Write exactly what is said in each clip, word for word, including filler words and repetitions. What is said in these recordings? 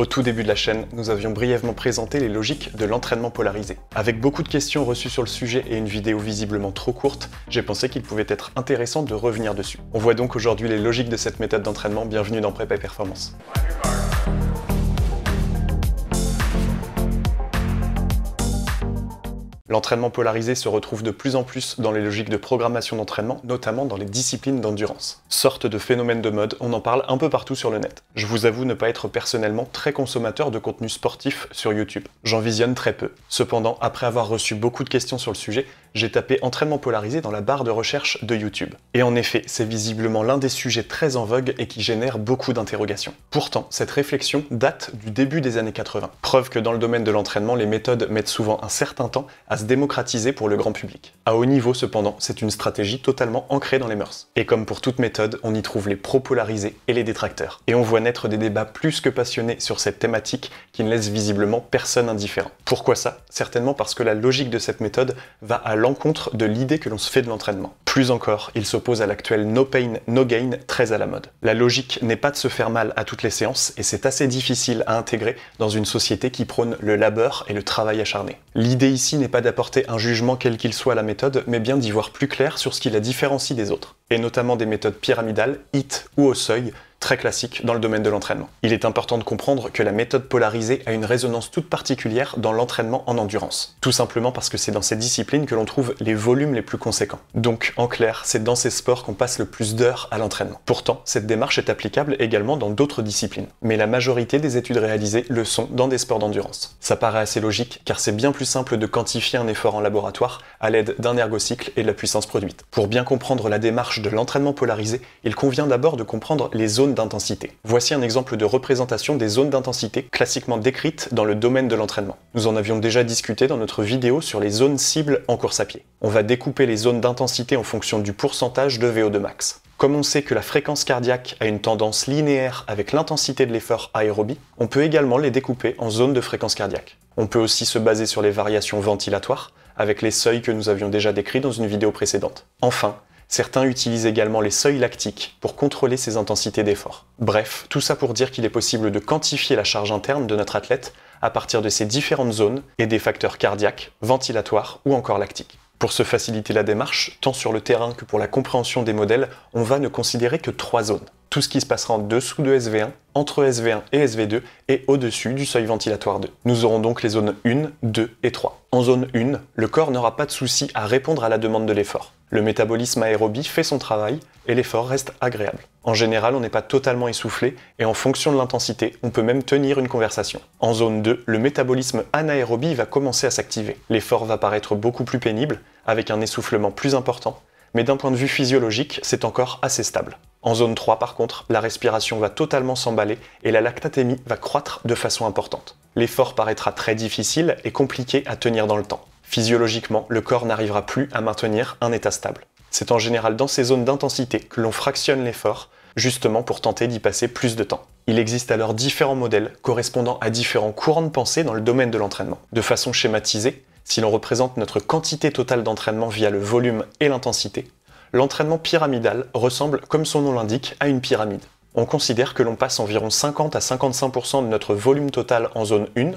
Au tout début de la chaîne, nous avions brièvement présenté les logiques de l'entraînement polarisé. Avec beaucoup de questions reçues sur le sujet et une vidéo visiblement trop courte, j'ai pensé qu'il pouvait être intéressant de revenir dessus. On voit donc aujourd'hui les logiques de cette méthode d'entraînement. Bienvenue dans Prépa et Performance. L'entraînement polarisé se retrouve de plus en plus dans les logiques de programmation d'entraînement, notamment dans les disciplines d'endurance. Sorte de phénomène de mode, on en parle un peu partout sur le net. Je vous avoue ne pas être personnellement très consommateur de contenu sportif sur YouTube. J'en visionne très peu. Cependant, après avoir reçu beaucoup de questions sur le sujet, j'ai tapé entraînement polarisé dans la barre de recherche de YouTube. Et en effet, c'est visiblement l'un des sujets très en vogue et qui génère beaucoup d'interrogations. Pourtant, cette réflexion date du début des années quatre-vingt. Preuve que dans le domaine de l'entraînement, les méthodes mettent souvent un certain temps à se démocratiser pour le grand public. À haut niveau cependant, c'est une stratégie totalement ancrée dans les mœurs. Et comme pour toute méthode, on y trouve les pro-polarisés et les détracteurs. Et on voit naître des débats plus que passionnés sur cette thématique qui ne laisse visiblement personne indifférent. Pourquoi ça? Certainement parce que la logique de cette méthode va à l'encontre de l'idée que l'on se fait de l'entraînement. Plus encore, il s'oppose à l'actuel no pain, no gain très à la mode. La logique n'est pas de se faire mal à toutes les séances et c'est assez difficile à intégrer dans une société qui prône le labeur et le travail acharné. L'idée ici n'est pas d'apporter un jugement quel qu'il soit à la méthode, mais bien d'y voir plus clair sur ce qui la différencie des autres, et notamment des méthodes pyramidales, H I I T ou au seuil, très classique dans le domaine de l'entraînement. Il est important de comprendre que la méthode polarisée a une résonance toute particulière dans l'entraînement en endurance. Tout simplement parce que c'est dans ces disciplines que l'on trouve les volumes les plus conséquents. Donc, en clair, c'est dans ces sports qu'on passe le plus d'heures à l'entraînement. Pourtant, cette démarche est applicable également dans d'autres disciplines. Mais la majorité des études réalisées le sont dans des sports d'endurance. Ça paraît assez logique, car c'est bien plus simple de quantifier un effort en laboratoire à l'aide d'un ergocycle et de la puissance produite. Pour bien comprendre la démarche de l'entraînement polarisé, il convient d'abord de comprendre les zones d'intensité. Voici un exemple de représentation des zones d'intensité classiquement décrites dans le domaine de l'entraînement. Nous en avions déjà discuté dans notre vidéo sur les zones cibles en course à pied. On va découper les zones d'intensité en fonction du pourcentage de V O deux max. Comme on sait que la fréquence cardiaque a une tendance linéaire avec l'intensité de l'effort aérobie, on peut également les découper en zones de fréquence cardiaque. On peut aussi se baser sur les variations ventilatoires, avec les seuils que nous avions déjà décrits dans une vidéo précédente. Enfin, certains utilisent également les seuils lactiques pour contrôler ses intensités d'effort. Bref, tout ça pour dire qu'il est possible de quantifier la charge interne de notre athlète à partir de ces différentes zones et des facteurs cardiaques, ventilatoires ou encore lactiques. Pour se faciliter la démarche, tant sur le terrain que pour la compréhension des modèles, on va ne considérer que trois zones. Tout ce qui se passera en dessous de S V un, entre S V un et S V deux, et au-dessus du seuil ventilatoire deux. Nous aurons donc les zones un, deux et trois. En zone un, le corps n'aura pas de souci à répondre à la demande de l'effort. Le métabolisme aérobie fait son travail et l'effort reste agréable. En général, on n'est pas totalement essoufflé et en fonction de l'intensité, on peut même tenir une conversation. En zone deux, le métabolisme anaérobie va commencer à s'activer. L'effort va paraître beaucoup plus pénible, avec un essoufflement plus important, mais d'un point de vue physiologique, c'est encore assez stable. En zone trois, par contre, la respiration va totalement s'emballer et la lactatémie va croître de façon importante. L'effort paraîtra très difficile et compliqué à tenir dans le temps. Physiologiquement, le corps n'arrivera plus à maintenir un état stable. C'est en général dans ces zones d'intensité que l'on fractionne l'effort, justement pour tenter d'y passer plus de temps. Il existe alors différents modèles correspondant à différents courants de pensée dans le domaine de l'entraînement. De façon schématisée, si l'on représente notre quantité totale d'entraînement via le volume et l'intensité, l'entraînement pyramidal ressemble, comme son nom l'indique, à une pyramide. On considère que l'on passe environ cinquante à cinquante-cinq pour cent de notre volume total en zone un,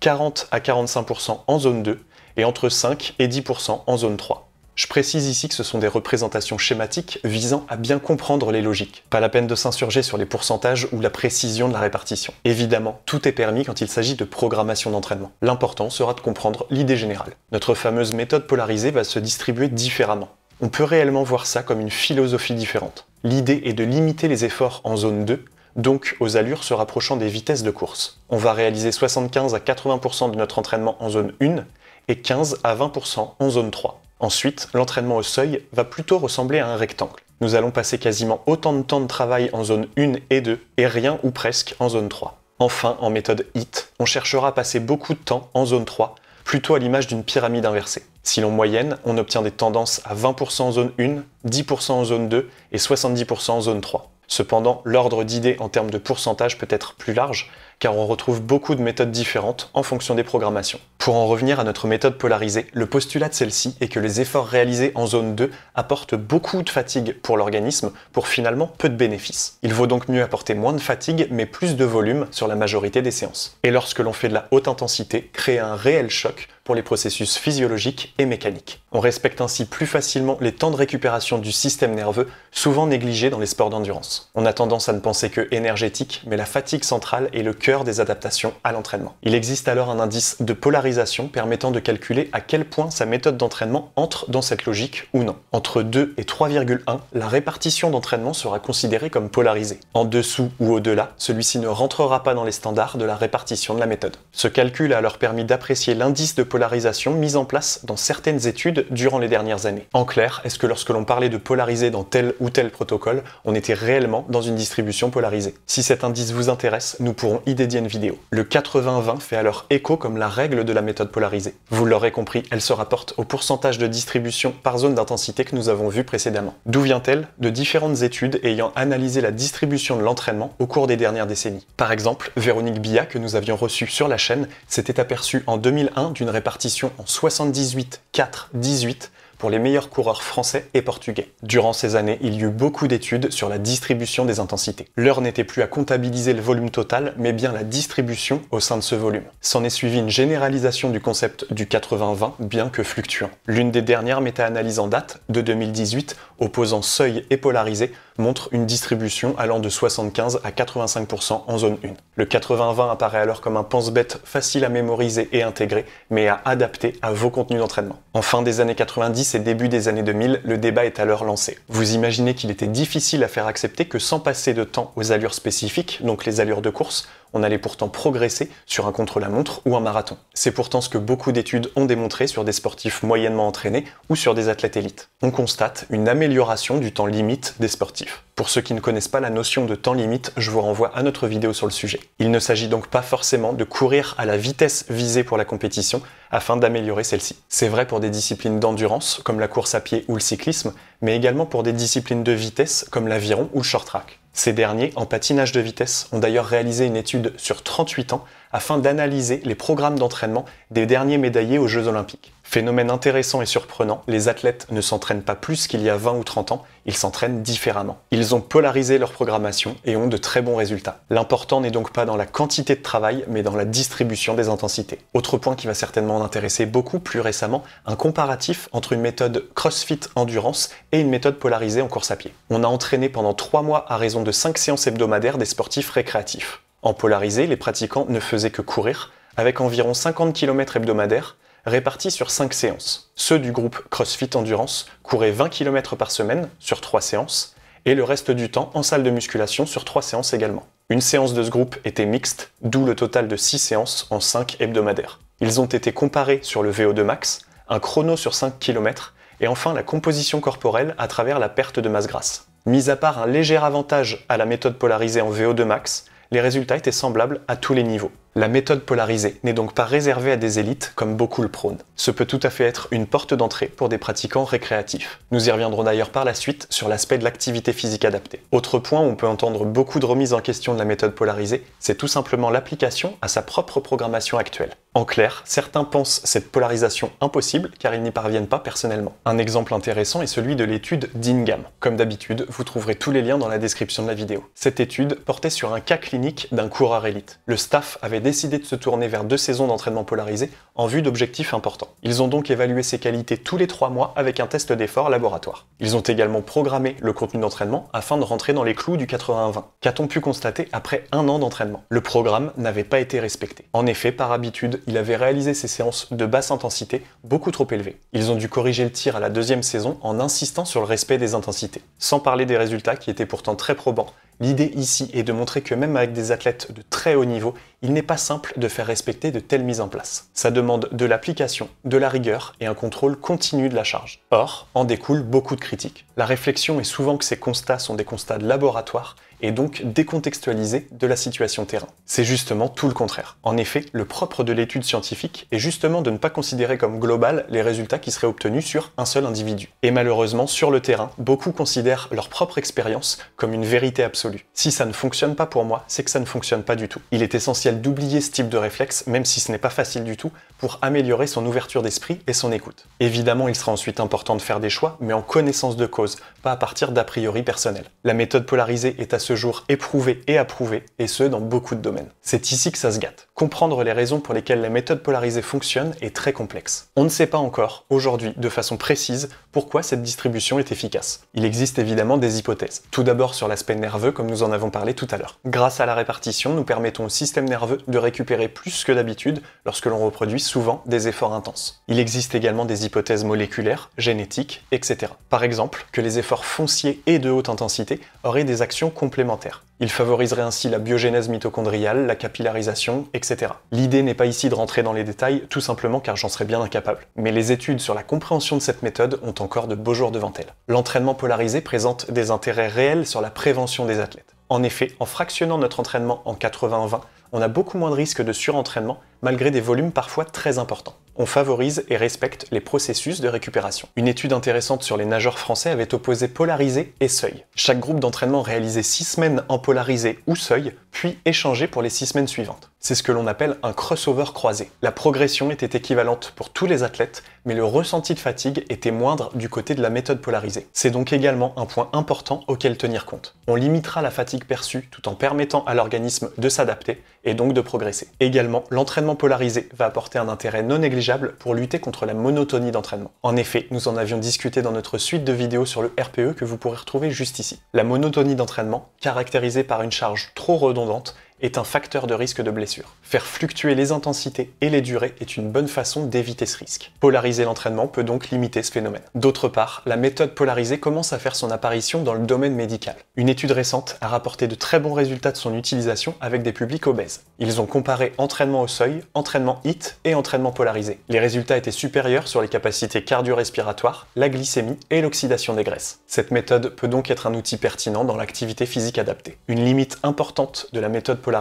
quarante à quarante-cinq pour cent en zone deux, et entre cinq et dix pour cent en zone trois. Je précise ici que ce sont des représentations schématiques visant à bien comprendre les logiques. Pas la peine de s'insurger sur les pourcentages ou la précision de la répartition. Évidemment, tout est permis quand il s'agit de programmation d'entraînement. L'important sera de comprendre l'idée générale. Notre fameuse méthode polarisée va se distribuer différemment. On peut réellement voir ça comme une philosophie différente. L'idée est de limiter les efforts en zone deux, donc aux allures se rapprochant des vitesses de course. On va réaliser soixante-quinze à quatre-vingts pour cent de notre entraînement en zone un, et quinze à vingt pour cent en zone trois. Ensuite, l'entraînement au seuil va plutôt ressembler à un rectangle. Nous allons passer quasiment autant de temps de travail en zone un et deux, et rien ou presque en zone trois. Enfin, en méthode H I I T, on cherchera à passer beaucoup de temps en zone trois, plutôt à l'image d'une pyramide inversée. Si l'on moyenne, on obtient des tendances à vingt pour cent en zone un, dix pour cent en zone deux, et soixante-dix pour cent en zone trois. Cependant, l'ordre d'idée en termes de pourcentage peut être plus large, car on retrouve beaucoup de méthodes différentes en fonction des programmations. Pour en revenir à notre méthode polarisée, le postulat de celle-ci est que les efforts réalisés en zone deux apportent beaucoup de fatigue pour l'organisme pour finalement peu de bénéfices. Il vaut donc mieux apporter moins de fatigue mais plus de volume sur la majorité des séances. Et lorsque l'on fait de la haute intensité, créer un réel choc pour les processus physiologiques et mécaniques. On respecte ainsi plus facilement les temps de récupération du système nerveux, souvent négligés dans les sports d'endurance. On a tendance à ne penser que énergétique, mais la fatigue centrale est le cœur des adaptations à l'entraînement. Il existe alors un indice de polarisation permettant de calculer à quel point sa méthode d'entraînement entre dans cette logique ou non. Entre deux et trois virgule un, la répartition d'entraînement sera considérée comme polarisée. En dessous ou au-delà, celui-ci ne rentrera pas dans les standards de la répartition de la méthode. Ce calcul a alors permis d'apprécier l'indice de polarisation mise en place dans certaines études durant les dernières années. En clair, est-ce que lorsque l'on parlait de polariser dans tel ou tel protocole, on était réellement dans une distribution polarisée? Si cet indice vous intéresse, nous pourrons y dédier une vidéo. Le quatre-vingts vingt fait alors écho comme la règle de la méthode polarisée. Vous l'aurez compris, elle se rapporte au pourcentage de distribution par zone d'intensité que nous avons vu précédemment. D'où vient-elle? De différentes études ayant analysé la distribution de l'entraînement au cours des dernières décennies. Par exemple, Véronique Bia, que nous avions reçue sur la chaîne, s'était aperçue en deux mille un d'une répartition Répartition en soixante-dix-huit, quatre, dix-huit pour les meilleurs coureurs français et portugais. Durant ces années, il y eut beaucoup d'études sur la distribution des intensités. L'heure n'était plus à comptabiliser le volume total, mais bien la distribution au sein de ce volume. S'en est suivie une généralisation du concept du quatre-vingts vingt, bien que fluctuant. L'une des dernières méta-analyses en date, de deux mille dix-huit, opposant seuil et polarisé, montre une distribution allant de soixante-quinze à quatre-vingt-cinq pour cent en zone un. Le quatre-vingts vingt apparaît alors comme un pense-bête facile à mémoriser et intégrer, mais à adapter à vos contenus d'entraînement. En fin des années quatre-vingt-dix et début des années deux mille, le débat est alors lancé. Vous imaginez qu'il était difficile à faire accepter que sans passer de temps aux allures spécifiques, donc les allures de course, on allait pourtant progresser sur un contre-la-montre ou un marathon. C'est pourtant ce que beaucoup d'études ont démontré sur des sportifs moyennement entraînés ou sur des athlètes élites. On constate une amélioration du temps limite des sportifs. Pour ceux qui ne connaissent pas la notion de temps limite, je vous renvoie à notre vidéo sur le sujet. Il ne s'agit donc pas forcément de courir à la vitesse visée pour la compétition afin d'améliorer celle-ci. C'est vrai pour des disciplines d'endurance, comme la course à pied ou le cyclisme, mais également pour des disciplines de vitesse, comme l'aviron ou le short track. Ces derniers, en patinage de vitesse, ont d'ailleurs réalisé une étude sur trente-huit ans afin d'analyser les programmes d'entraînement des derniers médaillés aux Jeux Olympiques. Phénomène intéressant et surprenant, les athlètes ne s'entraînent pas plus qu'il y a vingt ou trente ans, ils s'entraînent différemment. Ils ont polarisé leur programmation et ont de très bons résultats. L'important n'est donc pas dans la quantité de travail, mais dans la distribution des intensités. Autre point qui va certainement intéresser beaucoup plus récemment, un comparatif entre une méthode CrossFit Endurance et une méthode polarisée en course à pied. On a entraîné pendant trois mois à raison de cinq séances hebdomadaires des sportifs récréatifs. En polarisé, les pratiquants ne faisaient que courir, avec environ cinquante kilomètres hebdomadaires, répartis sur cinq séances. Ceux du groupe CrossFit Endurance couraient vingt kilomètres par semaine sur trois séances, et le reste du temps en salle de musculation sur trois séances également. Une séance de ce groupe était mixte, d'où le total de six séances en cinq hebdomadaires. Ils ont été comparés sur le V O deux max, un chrono sur cinq kilomètres, et enfin la composition corporelle à travers la perte de masse grasse. Mis à part un léger avantage à la méthode polarisée en V O deux max, les résultats étaient semblables à tous les niveaux. La méthode polarisée n'est donc pas réservée à des élites comme beaucoup le prônent. Ce peut tout à fait être une porte d'entrée pour des pratiquants récréatifs. Nous y reviendrons d'ailleurs par la suite sur l'aspect de l'activité physique adaptée. Autre point où on peut entendre beaucoup de remises en question de la méthode polarisée, c'est tout simplement l'application à sa propre programmation actuelle. En clair, certains pensent cette polarisation impossible car ils n'y parviennent pas personnellement. Un exemple intéressant est celui de l'étude d'Ingham. Comme d'habitude, vous trouverez tous les liens dans la description de la vidéo. Cette étude portait sur un cas clinique d'un coureur élite. Le staff avait décidé de se tourner vers deux saisons d'entraînement polarisé en vue d'objectifs importants. Ils ont donc évalué ses qualités tous les trois mois avec un test d'effort laboratoire. Ils ont également programmé le contenu d'entraînement afin de rentrer dans les clous du quatre-vingts vingt. Qu'a-t-on pu constater après un an d'entraînement? Le programme n'avait pas été respecté. En effet, par habitude, il avait réalisé ses séances de basse intensité beaucoup trop élevées. Ils ont dû corriger le tir à la deuxième saison en insistant sur le respect des intensités. Sans parler des résultats qui étaient pourtant très probants. L'idée ici est de montrer que même avec des athlètes de très haut niveau, il n'est pas simple de faire respecter de telles mises en place. Ça demande de l'application, de la rigueur et un contrôle continu de la charge. Or, en découle beaucoup de critiques. La réflexion est souvent que ces constats sont des constats de laboratoire et donc décontextualisée de la situation terrain. C'est justement tout le contraire. En effet, le propre de l'étude scientifique est justement de ne pas considérer comme global les résultats qui seraient obtenus sur un seul individu. Et malheureusement, sur le terrain, beaucoup considèrent leur propre expérience comme une vérité absolue. Si ça ne fonctionne pas pour moi, c'est que ça ne fonctionne pas du tout. Il est essentiel d'oublier ce type de réflexe, même si ce n'est pas facile du tout, pour améliorer son ouverture d'esprit et son écoute. Évidemment, il sera ensuite important de faire des choix, mais en connaissance de cause, pas à partir d'a priori personnel. La méthode polarisée est à ce jour éprouvée et approuvée, et ce, dans beaucoup de domaines. C'est ici que ça se gâte. Comprendre les raisons pour lesquelles la méthode polarisée fonctionne est très complexe. On ne sait pas encore, aujourd'hui, de façon précise, pourquoi cette distribution est efficace. Il existe évidemment des hypothèses. Tout d'abord sur l'aspect nerveux, comme nous en avons parlé tout à l'heure. Grâce à la répartition, nous permettons au système nerveux de récupérer plus que d'habitude lorsque l'on reproduit souvent des efforts intenses. Il existe également des hypothèses moléculaires, génétiques, et cetera. Par exemple, que les efforts fonciers et de haute intensité auraient des actions complémentaires. Il favoriserait ainsi la biogénèse mitochondriale, la capillarisation, et cetera. L'idée n'est pas ici de rentrer dans les détails, tout simplement car j'en serais bien incapable. Mais les études sur la compréhension de cette méthode ont encore de beaux jours devant elles. L'entraînement polarisé présente des intérêts réels sur la prévention des athlètes. En effet, en fractionnant notre entraînement en quatre-vingts vingt, on a beaucoup moins de risques de surentraînement malgré des volumes parfois très importants. On favorise et respecte les processus de récupération. Une étude intéressante sur les nageurs français avait opposé polarisé et seuil. Chaque groupe d'entraînement réalisait six semaines en polarisé ou seuil, puis échangé pour les six semaines suivantes. C'est ce que l'on appelle un crossover croisé. La progression était équivalente pour tous les athlètes, mais le ressenti de fatigue était moindre du côté de la méthode polarisée. C'est donc également un point important auquel tenir compte. On limitera la fatigue perçue tout en permettant à l'organisme de s'adapter et donc de progresser. Également, l'entraînement polarisé va apporter un intérêt non négligeable pour lutter contre la monotonie d'entraînement. En effet, nous en avions discuté dans notre suite de vidéos sur le R P E que vous pourrez retrouver juste ici. La monotonie d'entraînement, caractérisée par une charge trop redondante, est un facteur de risque de blessure. Faire fluctuer les intensités et les durées est une bonne façon d'éviter ce risque. Polariser l'entraînement peut donc limiter ce phénomène. D'autre part, la méthode polarisée commence à faire son apparition dans le domaine médical. Une étude récente a rapporté de très bons résultats de son utilisation avec des publics obèses. Ils ont comparé entraînement au seuil, entraînement H I I T et entraînement polarisé. Les résultats étaient supérieurs sur les capacités cardio-respiratoires, la glycémie et l'oxydation des graisses. Cette méthode peut donc être un outil pertinent dans l'activité physique adaptée. Une limite importante de la méthode polarisée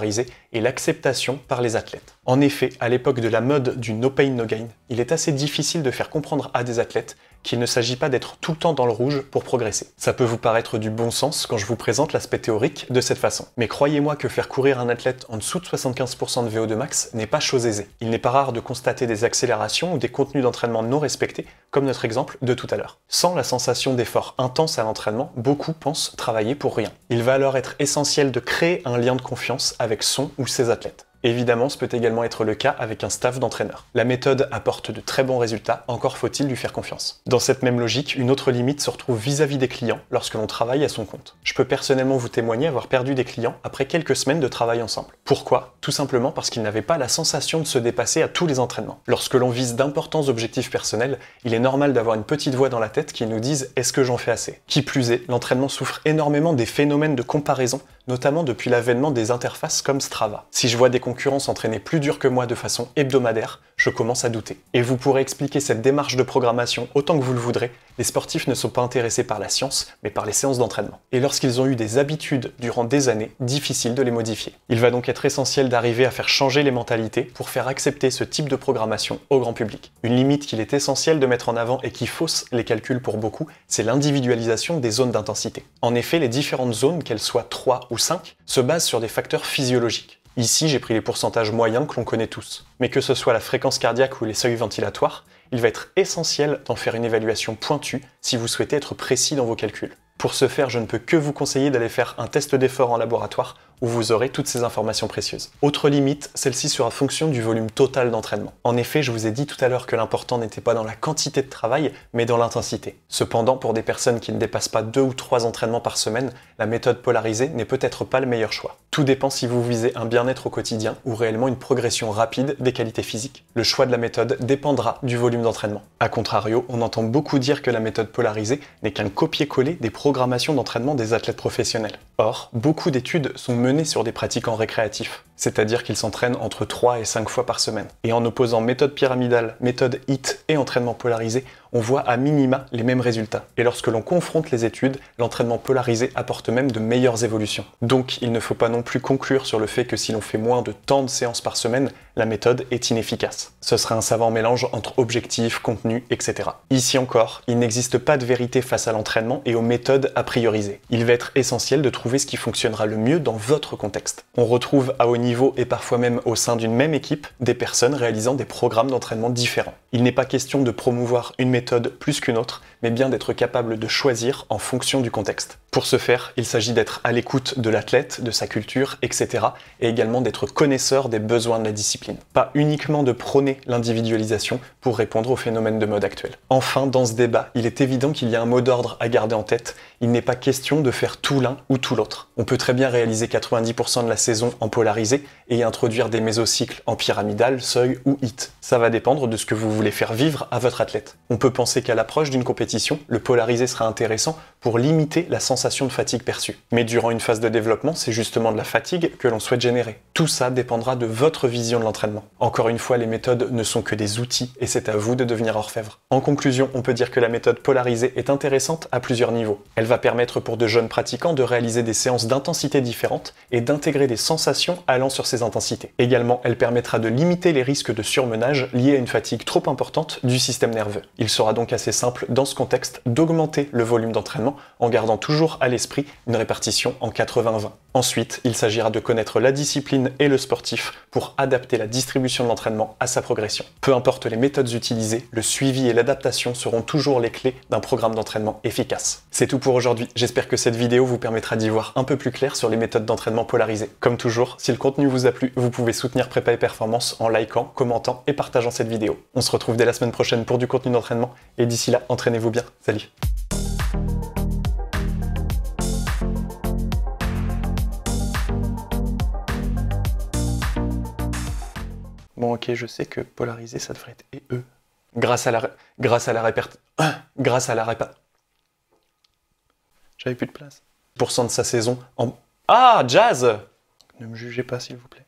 et l'acceptation par les athlètes. En effet, à l'époque de la mode du no pain no gain, il est assez difficile de faire comprendre à des athlètes qu'il ne s'agit pas d'être tout le temps dans le rouge pour progresser. Ça peut vous paraître du bon sens quand je vous présente l'aspect théorique de cette façon. Mais croyez-moi que faire courir un athlète en dessous de soixante-quinze pour cent de V O deux max n'est pas chose aisée. Il n'est pas rare de constater des accélérations ou des contenus d'entraînement non respectés, comme notre exemple de tout à l'heure. Sans la sensation d'effort intense à l'entraînement, beaucoup pensent travailler pour rien. Il va alors être essentiel de créer un lien de confiance avec son ou ses athlètes. Évidemment, ce peut également être le cas avec un staff d'entraîneur. La méthode apporte de très bons résultats, encore faut-il lui faire confiance. Dans cette même logique, une autre limite se retrouve vis-à-vis des clients lorsque l'on travaille à son compte. Je peux personnellement vous témoigner avoir perdu des clients après quelques semaines de travail ensemble. Pourquoi? Tout simplement parce qu'ils n'avaient pas la sensation de se dépasser à tous les entraînements. Lorsque l'on vise d'importants objectifs personnels, il est normal d'avoir une petite voix dans la tête qui nous dise « est-ce que j'en fais assez ?» Qui plus est, l'entraînement souffre énormément des phénomènes de comparaison, notamment depuis l'avènement des interfaces comme Strava. Si je vois des concurrents s'entraîner plus dur que moi de façon hebdomadaire, je commence à douter. Et vous pourrez expliquer cette démarche de programmation autant que vous le voudrez, les sportifs ne sont pas intéressés par la science, mais par les séances d'entraînement. Et lorsqu'ils ont eu des habitudes durant des années, difficile de les modifier. Il va donc être essentiel d'arriver à faire changer les mentalités pour faire accepter ce type de programmation au grand public. Une limite qu'il est essentiel de mettre en avant et qui fausse les calculs pour beaucoup, c'est l'individualisation des zones d'intensité. En effet, les différentes zones, qu'elles soient trois ou cinq, se basent sur des facteurs physiologiques. Ici, j'ai pris les pourcentages moyens que l'on connaît tous. Mais que ce soit la fréquence cardiaque ou les seuils ventilatoires, il va être essentiel d'en faire une évaluation pointue si vous souhaitez être précis dans vos calculs. Pour ce faire, je ne peux que vous conseiller d'aller faire un test d'effort en laboratoire où vous aurez toutes ces informations précieuses. Autre limite, celle-ci sera fonction du volume total d'entraînement. En effet, je vous ai dit tout à l'heure que l'important n'était pas dans la quantité de travail, mais dans l'intensité. Cependant, pour des personnes qui ne dépassent pas deux ou trois entraînements par semaine, la méthode polarisée n'est peut-être pas le meilleur choix. Tout dépend si vous visez un bien-être au quotidien ou réellement une progression rapide des qualités physiques. Le choix de la méthode dépendra du volume d'entraînement. A contrario, on entend beaucoup dire que la méthode polarisée n'est qu'un copier-coller des programmations d'entraînement des athlètes professionnels. Or, beaucoup d'études sont menées sur des pratiquants récréatifs. c'est-à-dire qu'ils s'entraînent entre trois et cinq fois par semaine. Et en opposant méthode pyramidale, méthode HIIT et entraînement polarisé, on voit à minima les mêmes résultats. Et lorsque l'on confronte les études, l'entraînement polarisé apporte même de meilleures évolutions. Donc il ne faut pas non plus conclure sur le fait que si l'on fait moins de tant de séances par semaine, la méthode est inefficace. Ce serait un savant mélange entre objectifs, contenu, et cetera. Ici encore, il n'existe pas de vérité face à l'entraînement et aux méthodes à prioriser. Il va être essentiel de trouver ce qui fonctionnera le mieux dans votre contexte. On retrouve à haut niveau et parfois même au sein d'une même équipe, des personnes réalisant des programmes d'entraînement différents. Il n'est pas question de promouvoir une méthode méthode plus qu'une autre, mais bien d'être capable de choisir en fonction du contexte. Pour ce faire, il s'agit d'être à l'écoute de l'athlète, de sa culture, et cetera, et également d'être connaisseur des besoins de la discipline. Pas uniquement de prôner l'individualisation pour répondre aux phénomènes de mode actuels. Enfin, dans ce débat, il est évident qu'il y a un mot d'ordre à garder en tête, il n'est pas question de faire tout l'un ou tout l'autre. On peut très bien réaliser quatre-vingt-dix pour cent de la saison en polarisé et introduire des mésocycles en pyramidal, seuil ou hit. Ça va dépendre de ce que vous voulez faire vivre à votre athlète. On peut penser qu'à l'approche d'une compétition, le polarisé sera intéressant pour limiter la sensation de fatigue perçue. Mais durant une phase de développement, c'est justement de la fatigue que l'on souhaite générer. Tout ça dépendra de votre vision de l'entraînement. Encore une fois, les méthodes ne sont que des outils et c'est à vous de devenir orfèvre. En conclusion, on peut dire que la méthode polarisée est intéressante à plusieurs niveaux. Elle va permettre pour de jeunes pratiquants de réaliser des séances d'intensité différentes et d'intégrer des sensations allant sur ces intensités. Également, elle permettra de limiter les risques de surmenage liés à une fatigue trop importante du système nerveux. Il sera donc assez simple dans ce contexte d'augmenter le volume d'entraînement en gardant toujours à l'esprit une répartition en quatre-vingts vingt. Ensuite, il s'agira de connaître la discipline et le sportif pour adapter la distribution de l'entraînement à sa progression. Peu importe les méthodes utilisées, le suivi et l'adaptation seront toujours les clés d'un programme d'entraînement efficace. C'est tout pour aujourd'hui, j'espère que cette vidéo vous permettra d'y voir un peu plus clair sur les méthodes d'entraînement polarisées. Comme toujours, si le contenu vous a plu, vous pouvez soutenir Prépa et Performance en likant, commentant et partageant cette vidéo. On se retrouve dès la semaine prochaine pour du contenu d'entraînement et d'ici là, entraînez-vous bien, salut! Bon, ok, je sais que polariser, ça devrait être et E. Grâce à la... Ré... Grâce à la répert... Grâce à la répa... J'avais plus de place. Pourcent de sa saison en... Ah, jazz! Ne me jugez pas, s'il vous plaît.